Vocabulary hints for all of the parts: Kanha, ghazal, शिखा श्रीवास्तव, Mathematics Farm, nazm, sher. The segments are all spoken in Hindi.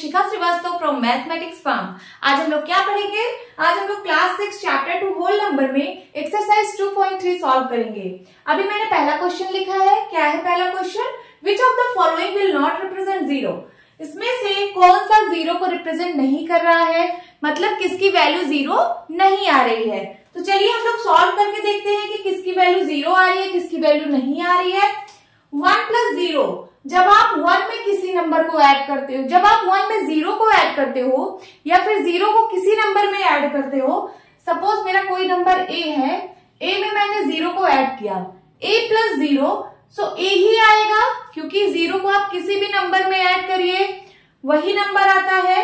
शिखा श्रीवास्तव from mathematics farm. आज हम लोग क्या पढ़ेंगे? आज हम लोग क्लास 6 चैप्टर 2 होल नंबर में एक्सरसाइज 2.3 सॉल्व करेंगे। अभी मैंने पहला क्वेश्चन लिखा है। क्या है पहला question? Which of the following will not represent zero. इसमें से कौन सा जीरो को रिप्रेजेंट नहीं कर रहा है, मतलब किसकी वैल्यू जीरो नहीं आ रही है। तो चलिए हम लोग सॉल्व करके देखते हैं कि किसकी वैल्यू जीरो आ रही है, किसकी वैल्यू नहीं आ रही है। 1 + 0, जब आप 1 में किसी नंबर को ऐड करते हो, जब आप 1 में 0 को ऐड करते हो या फिर 0 को किसी नंबर में ऐड करते हो, सपोज मेरा कोई नंबर a है, a में मैंने 0 को ऐड किया, a + 0, सो a ही आएगा क्योंकि 0 को आप किसी भी नंबर में ऐड करिए वही नंबर आता है।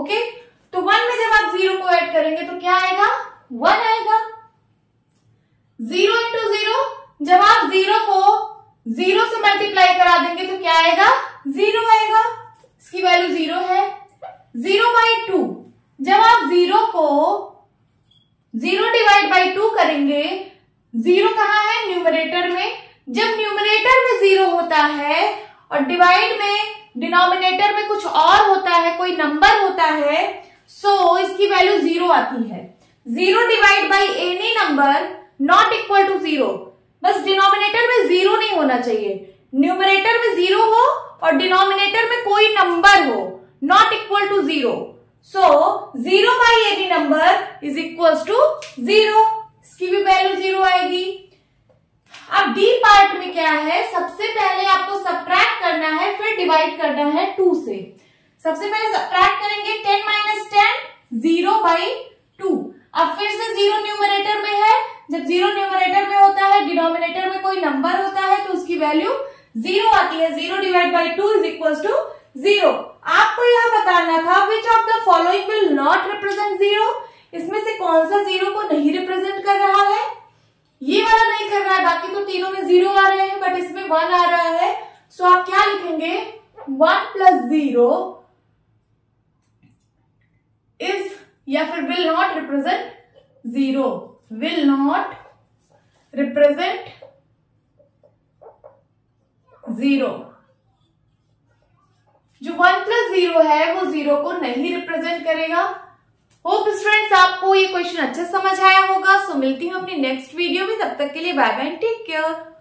ओके, तो 1 में जब आप 0 को ऐड करेंगे तो क्या आएगा? 1 आएगा। 0 × 0, जब आप 0 को 0 से मल्टीप्लाई करा देंगे तो क्या आएगा? 0 आएगा, इसकी वैल्यू 0 है। 0/2, जब आप 0 को 0 डिवाइड बाय 2 करेंगे, 0 कहाँ है? न्यूमरेटर में। जब न्यूमरेटर में 0 होता है और डिवाइड में, डिनोमिनेटर में कुछ और होता है, कोई नंबर होता है, सो इसकी वैल्यू 0 आती है। 0 divide by any number not equal to 0, बस डिनोमिनेटर में 0 नहीं होना चाहिए। न्यूमरेटर में 0 हो और डिनोमिनेटर में कोई नंबर हो not equal to 0, so 0/any number = 0, इसकी भी वैल्यू 0 आएगी। अब डी पार्ट में क्या है? सबसे पहले आपको सबट्रैक्ट करना है, फिर डिवाइड करना है 2 से। सबसे पहले सबट्रैक्ट करेंगे 10 - 10 0/2। अब फिर से 0 न्यूमरेटर में है, जब 0 न्यूमरेटर में होता है, डिनोमिनेटर में कोई नंबर होता है, तो उसकी वैल्यू 0 आती है। 0 divide by 2 is equal to 0। आपको यह बताना था which of the following will not represent zero. इसमें से कौन सा जीरो को नहीं रिप्रेजेंट कर रहा है? ये वाला नहीं कर रहा है, बाकी तो तीनों में 0 आ रहे हैं, बट इसमें 1 आ रहा है। सो आप क्या लिखेंगे? 1 + 0 या फिर will not represent zero. Will not represent zero. जो 1 + 0 है वो 0 को नहीं रिप्रेजेंट करेगा। होप स्टूडेंट्स आपको ये क्वेश्चन अच्छे समझ आया होगा। सो मिलती हूं अपनी नेक्स्ट वीडियो में, तब तक के लिए बाय बाय, टेक केयर।